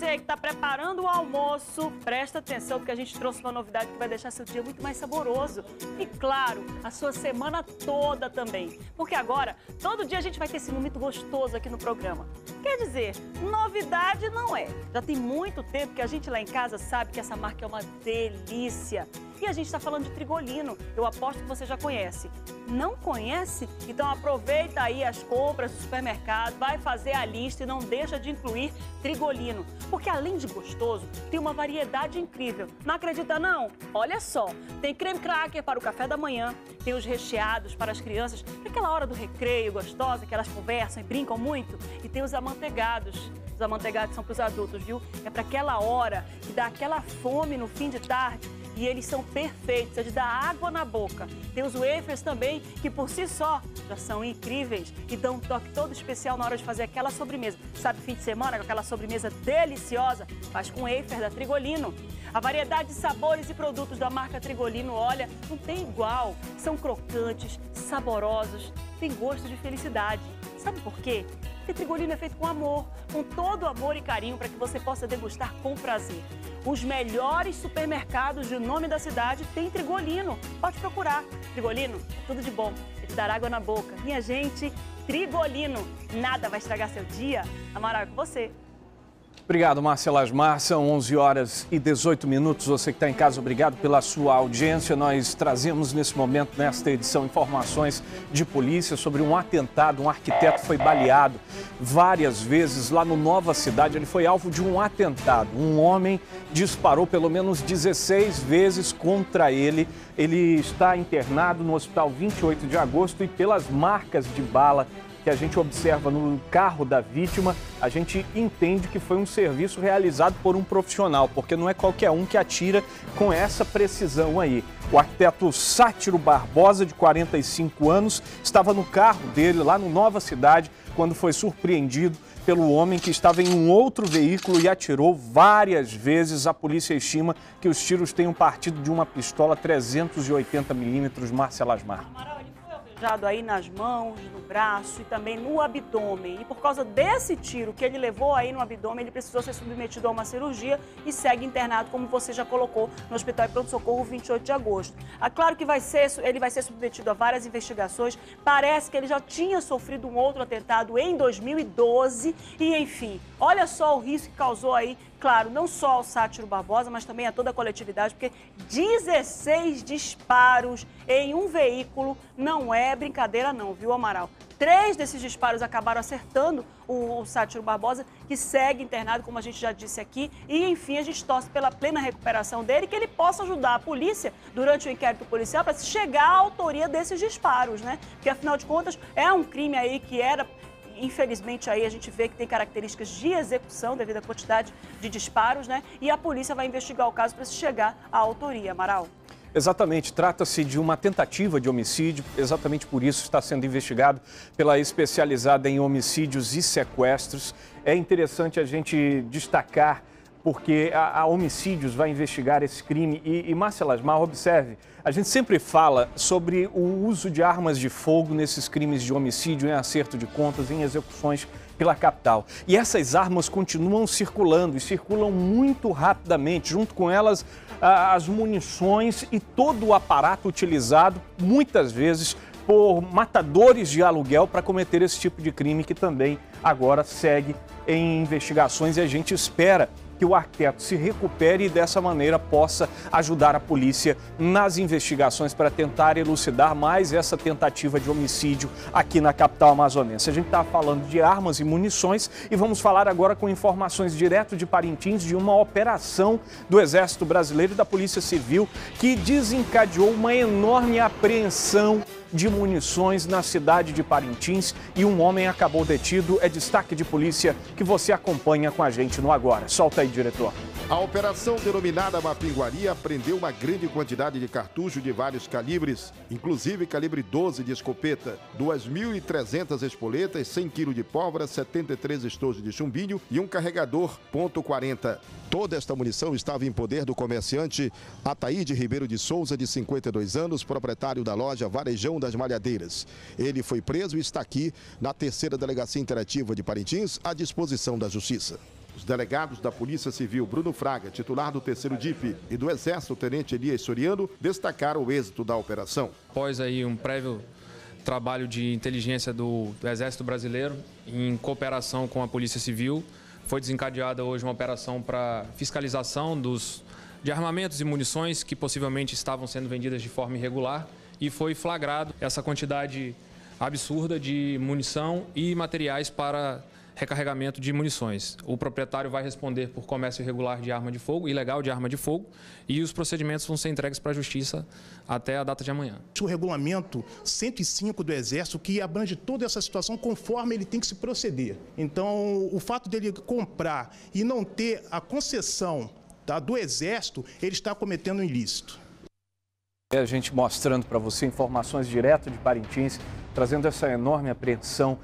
você que está preparando o almoço, presta atenção porque a gente trouxe uma novidade que vai deixar seu dia muito mais saboroso. E claro, a sua semana toda também. Porque agora, todo dia a gente vai ter esse momento gostoso aqui no programa. Quer dizer, novidade não é. Já tem muito tempo que a gente lá em casa sabe que essa marca é uma delícia. E a gente está falando de Trigolino, eu aposto que você já conhece. Não conhece? Então aproveita aí as compras do supermercado, vai fazer a lista e não deixa de incluir Trigolino. Porque além de gostoso, tem uma variedade incrível. Não acredita não? Olha só, tem creme cracker para o café da manhã, tem os recheados para as crianças, naquela hora do recreio gostosa que elas conversam e brincam muito, e tem os amanteigados. Os amanteigados são para os adultos, viu? É para aquela hora que dá aquela fome no fim de tarde. E eles são perfeitos, é de dar água na boca. Tem os wafers também, que por si só já são incríveis e dão um toque todo especial na hora de fazer aquela sobremesa. Sabe, fim de semana, com aquela sobremesa deliciosa, faz com wafer da Trigolino. A variedade de sabores e produtos da marca Trigolino, olha, não tem igual. São crocantes, saborosos, tem gosto de felicidade. Sabe por quê? Porque Trigolino é feito com amor, com todo amor e carinho para que você possa degustar com prazer. Os melhores supermercados de nome da cidade tem Trigolino. Pode procurar. Trigolino, tudo de bom. Ele dá água na boca. Minha gente, Trigolino. Nada vai estragar seu dia. Amaral, é com você. Obrigado, Marcia Lasmar. São 11h18. Você que está em casa, obrigado pela sua audiência. Nós trazemos nesse momento, nesta edição, informações de polícia sobre um atentado. Um arquiteto foi baleado várias vezes lá no Nova Cidade. Ele foi alvo de um atentado. Um homem disparou pelo menos 16 vezes contra ele. Ele está internado no hospital 28 de agosto e pelas marcas de bala que a gente observa no carro da vítima, a gente entende que foi um serviço realizado por um profissional, porque não é qualquer um que atira com essa precisão aí. O arquiteto Sátiro Barbosa, de 45 anos, estava no carro dele, lá no Nova Cidade, quando foi surpreendido pelo homem que estava em um outro veículo e atirou várias vezes. A polícia estima que os tiros tenham partido de uma pistola 380mm, Marcia Lasmar. Aí nas mãos, no braço e também no abdômen. E por causa desse tiro que ele levou aí no abdômen, ele precisou ser submetido a uma cirurgia e segue internado, como você já colocou, no Hospital de Pronto-Socorro 28 de agosto. É claro que ele vai ser submetido a várias investigações. Parece que ele já tinha sofrido um outro atentado em 2012 e, enfim, olha só o risco que causou aí. Claro, não só ao Sátiro Barbosa, mas também a toda a coletividade, porque 16 disparos em um veículo não é brincadeira não, viu, Amaral? 3 desses disparos acabaram acertando o Sátiro Barbosa, que segue internado, como a gente já disse aqui. E, enfim, a gente torce pela plena recuperação dele, que ele possa ajudar a polícia durante o inquérito policial para se chegar à autoria desses disparos, né? Porque, afinal de contas, é um crime aí que era... Infelizmente, aí a gente vê que tem características de execução devido à quantidade de disparos, né? E a polícia vai investigar o caso para se chegar à autoria, Amaral. Exatamente, trata-se de uma tentativa de homicídio, exatamente por isso está sendo investigado pela especializada em homicídios e sequestros. É interessante a gente destacar, porque a homicídios vai investigar esse crime. E Marcia Lasmar, observe, a gente sempre fala sobre o uso de armas de fogo nesses crimes de homicídio, em acerto de contas, em execuções pela capital. E essas armas continuam circulando e circulam muito rapidamente. Junto com elas, as munições e todo o aparato utilizado, muitas vezes, por matadores de aluguel para cometer esse tipo de crime, que também agora segue em investigações e a gente espera que o arquiteto se recupere e dessa maneira possa ajudar a polícia nas investigações para tentar elucidar mais essa tentativa de homicídio aqui na capital amazonense. A gente está falando de armas e munições e vamos falar agora com informações direto de Parintins de uma operação do Exército Brasileiro e da Polícia Civil que desencadeou uma enorme apreensão de munições na cidade de Parintins e um homem acabou detido. É destaque de polícia que você acompanha com a gente no Agora. Solta aí, diretor. A operação denominada Mapinguaria prendeu uma grande quantidade de cartucho de vários calibres, inclusive calibre 12 de escopeta, 2.300 espoletas, 100 kg de pólvora, 73 estojos de chumbinho e um carregador .40. Toda esta munição estava em poder do comerciante Ataíde Ribeiro de Souza, de 52 anos, proprietário da loja Varejão das Malhadeiras. Ele foi preso e está aqui na 3ª Delegacia Interativa de Parintins, à disposição da Justiça. Os delegados da Polícia Civil Bruno Fraga, titular do 3º DIP, e do Exército, o tenente Elias Soriano, destacaram o êxito da operação. Após aí um prévio trabalho de inteligência do Exército Brasileiro, em cooperação com a Polícia Civil, foi desencadeada hoje uma operação para fiscalização de armamentos e munições que possivelmente estavam sendo vendidas de forma irregular, e foi flagrado essa quantidade absurda de munição e materiais para recarregamento de munições. O proprietário vai responder por comércio irregular de arma de fogo, ilegal de arma de fogo, e os procedimentos vão ser entregues para a Justiça até a data de amanhã. O regulamento 105 do Exército, que abrange toda essa situação conforme ele tem que se proceder. Então, o fato dele comprar e não ter a concessão, tá, do Exército, ele está cometendo um ilícito. A gente mostrando para você informações direto de Parintins, trazendo essa enorme apreensão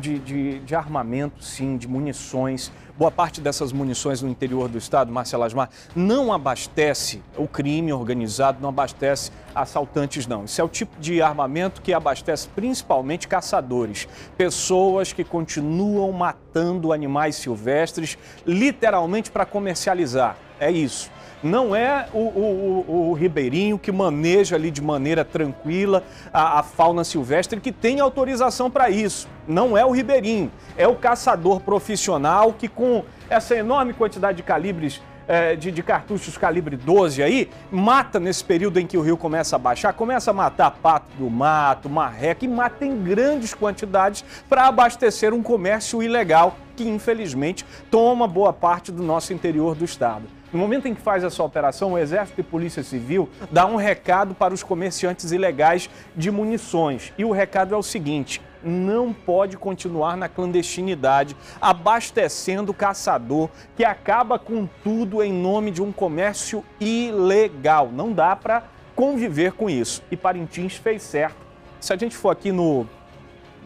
de armamento, sim, de munições. Boa parte dessas munições no interior do estado, Marcia Lasmar, não abastece o crime organizado, não abastece assaltantes, não. Isso é o tipo de armamento que abastece principalmente caçadores, pessoas que continuam matando animais silvestres, literalmente para comercializar. É isso. Não é o ribeirinho que maneja ali de maneira tranquila a fauna silvestre, que tem autorização para isso. Não é o ribeirinho, é o caçador profissional que, com essa enorme quantidade de calibres, de cartuchos calibre 12 aí, mata nesse período em que o rio começa a baixar, começa a matar pato do mato, marreca, e mata em grandes quantidades para abastecer um comércio ilegal que, infelizmente, toma boa parte do nosso interior do estado. No momento em que faz essa operação, o Exército e Polícia Civil dá um recado para os comerciantes ilegais de munições. E o recado é o seguinte: não pode continuar na clandestinidade, abastecendo o caçador que acaba com tudo em nome de um comércio ilegal. Não dá para conviver com isso. E Parintins fez certo. Se a gente for aqui no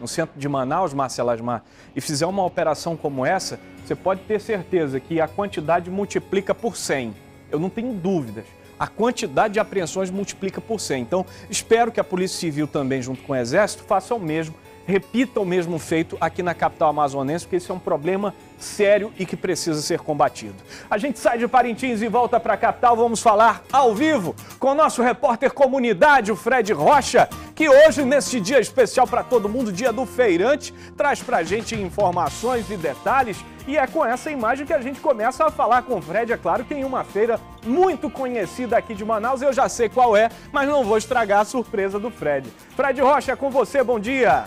centro de Manaus, Marcia Lasmar, e fizer uma operação como essa, você pode ter certeza que a quantidade multiplica por 100. Eu não tenho dúvidas. A quantidade de apreensões multiplica por 100. Então, espero que a Polícia Civil também, junto com o Exército, faça o mesmo, repita o mesmo feito aqui na capital amazonense, porque isso é um problema sério e que precisa ser combatido. A gente sai de Parintins e volta para a capital. Vamos falar ao vivo com o nosso repórter comunidade, o Fred Rocha, que hoje, nesse dia especial para todo mundo, dia do feirante, traz para a gente informações e detalhes. E é com essa imagem que a gente começa a falar com o Fred. É claro que em uma feira muito conhecida aqui de Manaus, eu já sei qual é, mas não vou estragar a surpresa do Fred. Fred Rocha, é com você, bom dia!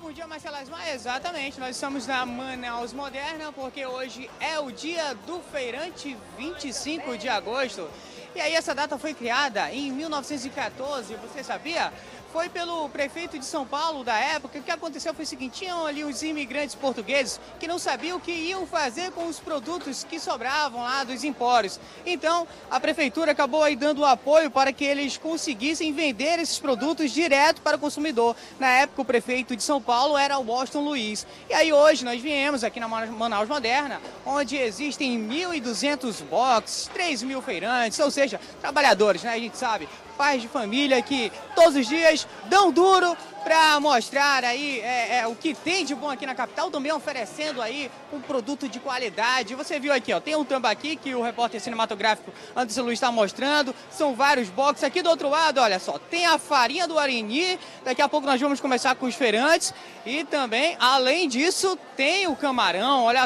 Bom dia, Marcia Lasmar. Exatamente, nós estamos na Manaus Moderna, porque hoje é o dia do feirante, 25 de agosto. E aí essa data foi criada em 1914, você sabia? Foi pelo prefeito de São Paulo da época. O que aconteceu foi o seguinte: tinham ali os imigrantes portugueses que não sabiam o que iam fazer com os produtos que sobravam lá dos empórios. Então, a prefeitura acabou aí dando apoio para que eles conseguissem vender esses produtos direto para o consumidor. Na época, o prefeito de São Paulo era o Anderson Luiz. E aí hoje nós viemos aqui na Manaus Moderna, onde existem 1.200 boxes, 3.000 feirantes, ou seja, trabalhadores, né? A gente sabe, pais de família que todos os dias dão duro para mostrar aí o que tem de bom aqui na capital, também oferecendo aí um produto de qualidade. Você viu aqui, ó, tem um tambaqui que o repórter cinematográfico Anderson Luiz está mostrando, são vários boxes. Aqui do outro lado, olha só, tem a farinha do Arini, daqui a pouco nós vamos começar com os feirantes, e também, além disso, tem o camarão. Olha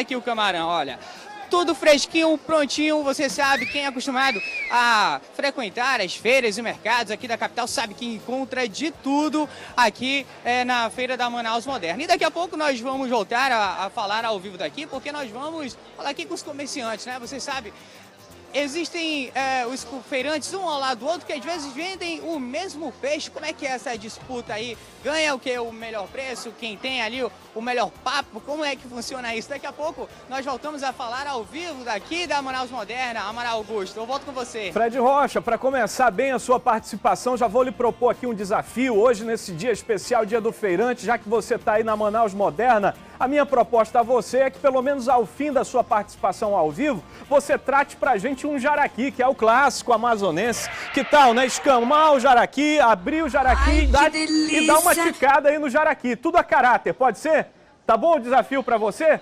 aqui o camarão, olha. Tudo fresquinho, prontinho. Você sabe, quem é acostumado a frequentar as feiras e mercados aqui da capital sabe que encontra de tudo aqui na feira da Manaus Moderna. E daqui a pouco nós vamos voltar a falar ao vivo daqui, porque nós vamos falar aqui com os comerciantes, né? Você sabe, existem os feirantes um ao lado do outro, que às vezes vendem o mesmo peixe. Como é que é essa disputa aí? Ganha o que? O melhor preço? Quem tem ali o melhor papo? Como é que funciona isso? Daqui a pouco nós voltamos a falar ao vivo daqui da Manaus Moderna. Amaral Augusto, eu volto com você. Fred Rocha, para começar bem a sua participação, já vou lhe propor aqui um desafio. Hoje, nesse dia especial, dia do feirante, já que você está aí na Manaus Moderna, A minha proposta a você é que, pelo menos ao fim da sua participação ao vivo, você trate pra gente um jaraqui, que é o clássico amazonense. Que tal, né? Escamar o jaraqui, abrir o jaraqui e dar uma ticada aí no jaraqui. Tudo a caráter, pode ser? Tá bom o desafio pra você?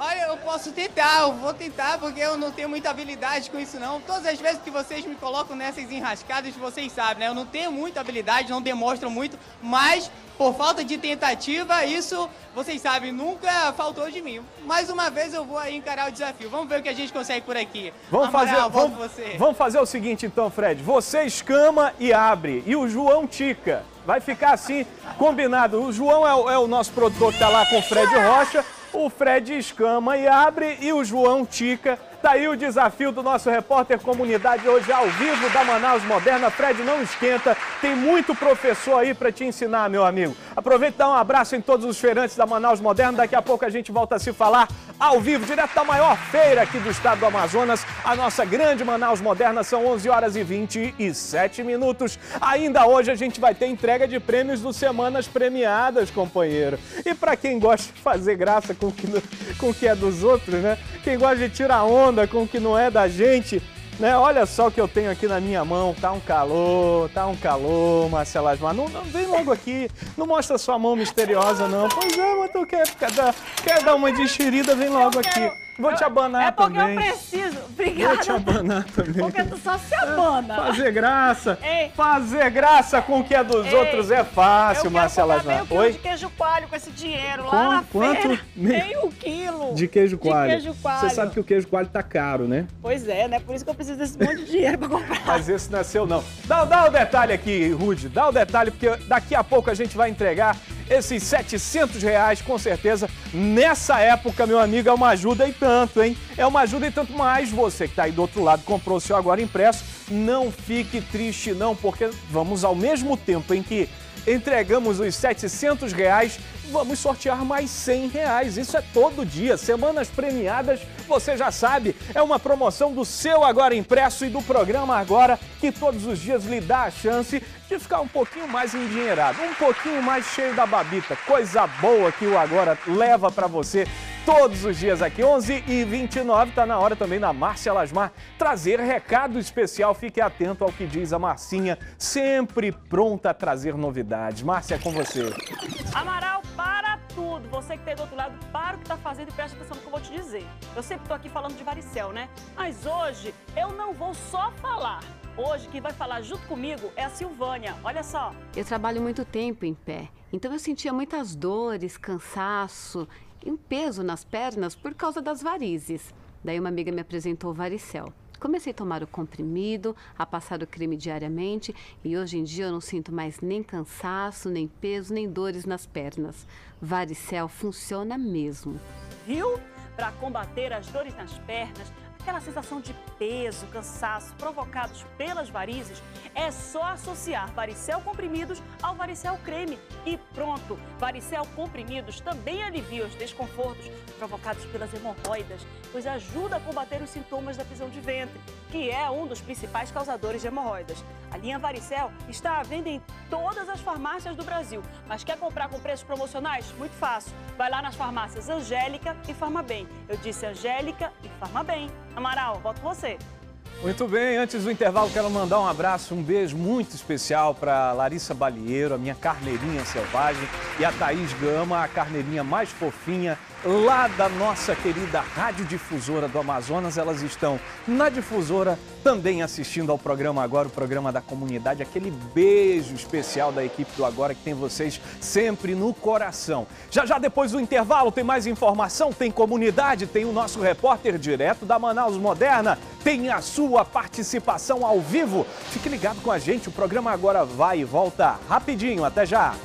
Olha, eu posso tentar, eu vou tentar, porque eu não tenho muita habilidade com isso não. Todas as vezes que vocês me colocam nessas enrascadas, vocês sabem, né? Eu não tenho muita habilidade, não demonstro muito, mas por falta de tentativa, isso, vocês sabem, nunca faltou de mim. Mais uma vez eu vou aí encarar o desafio. Vamos ver o que a gente consegue por aqui. Vamos, Amaral, vamos fazer o seguinte então, Fred. Você escama e abre, e o João tica. Vai ficar assim, combinado. O João é o nosso produtor que tá lá com o Fred Rocha. O Fred escama e abre e o João tica. Tá aí o desafio do nosso repórter comunidade hoje ao vivo da Manaus Moderna. Fred, não esquenta, tem muito professor aí para te ensinar, meu amigo. Aproveita e dá um abraço em todos os feirantes da Manaus Moderna. Daqui a pouco a gente volta a se falar ao vivo, direto da maior feira aqui do estado do Amazonas, a nossa grande Manaus Moderna. São 11h27. Ainda hoje a gente vai ter entrega de prêmios do Semanas Premiadas, companheiro. E para quem gosta de fazer graça com o que é dos outros, né? Quem gosta de tirar onda com o que não é da gente, né? Olha só o que eu tenho aqui na minha mão. Tá um calor, Marcia Lasmar. Não, vem logo aqui. Não mostra sua mão misteriosa, não. Pois é, mas tu quer dar uma deschirida, vem logo aqui. Vou te abanar também. É porque eu preciso. Obrigada. Vou te abanar também. Porque tu só se abana. Fazer graça. Ei. Fazer graça com o que é dos outros é fácil, Marcia Lasmar. Eu quero comprar meio quilo de queijo coalho com esse dinheiro lá na feira. Meio quilo de queijo coalho. Você sabe que o queijo coalho tá caro, né? Pois é, né? Por isso que eu preciso desse monte de dinheiro pra comprar. Mas esse não é seu, não. Dá o detalhe aqui, Rude. Dá o detalhe, porque daqui a pouco a gente vai entregar esses R$700, com certeza, nessa época, meu amigo, é uma ajuda e tanto, hein? É uma ajuda e tanto mais. Você que está aí do outro lado, comprou o seu Agora Impresso, não fique triste não, porque vamos, ao mesmo tempo em que entregamos os R$700, vamos sortear mais R$100. Isso é todo dia. Semanas Premiadas, você já sabe, é uma promoção do seu Agora Impresso e do programa Agora, que todos os dias lhe dá a chance de ficar um pouquinho mais endinheirado, um pouquinho mais cheio da babita. Coisa boa que o Agora leva para você todos os dias aqui. 11h29, tá na hora também da Marcia Lasmar trazer recado especial. Fique atento ao que diz a Marcinha, sempre pronta a trazer novidades. Márcia, é com você. Amaral, para tudo. Você que tá do outro lado, para o que tá fazendo e presta atenção no que eu vou te dizer. Eu sempre tô aqui falando de varicel, né? Mas hoje eu não vou só falar. Hoje quem vai falar junto comigo é a Silvânia. Olha só. Eu trabalho muito tempo em pé, então eu sentia muitas dores, cansaço e um peso nas pernas por causa das varizes. Daí uma amiga me apresentou o varicel. Comecei a tomar o comprimido, a passar o creme diariamente e hoje em dia eu não sinto mais nem cansaço, nem peso, nem dores nas pernas. Varicel funciona mesmo. Viu? Para combater as dores nas pernas, aquela sensação de peso, cansaço provocados pelas varizes, é só associar varicel comprimidos ao varicel creme e pronto. Varicel comprimidos também alivia os desconfortos provocados pelas hemorroidas, pois ajuda a combater os sintomas da prisão de ventre, que é um dos principais causadores de hemorroidas. A linha Varicel está à venda em todas as farmácias do Brasil, mas quer comprar com preços promocionais? Muito fácil. Vai lá nas farmácias Angélica e Farmabem. Eu disse Angélica e Farmabem. Amaral, volto com você. Muito bem, antes do intervalo quero mandar um abraço, um beijo muito especial para Larissa Balieiro, a minha carneirinha selvagem, e a Thaís Gama, a carneirinha mais fofinha lá da nossa querida Rádio Difusora do Amazonas. Elas estão na Difusora também assistindo ao programa Agora, o programa da comunidade. Aquele beijo especial da equipe do Agora que tem vocês sempre no coração. Já depois do intervalo tem mais informação, tem comunidade, tem o nosso repórter direto da Manaus Moderna, tem a sua participação ao vivo. Fique ligado com a gente, o programa Agora vai e volta rapidinho. Até já!